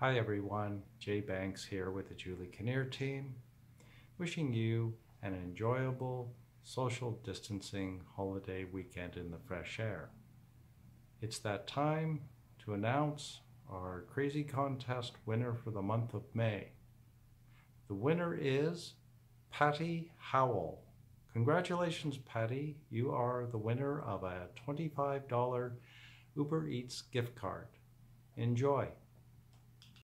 Hi everyone, Jay Banks here with the Julie Kinnear team, wishing you an enjoyable social distancing holiday weekend in the fresh air. It's that time to announce our crazy contest winner for the month of May. The winner is Patty Howell. Congratulations, Patty. You are the winner of a $25 Uber Eats gift card. Enjoy.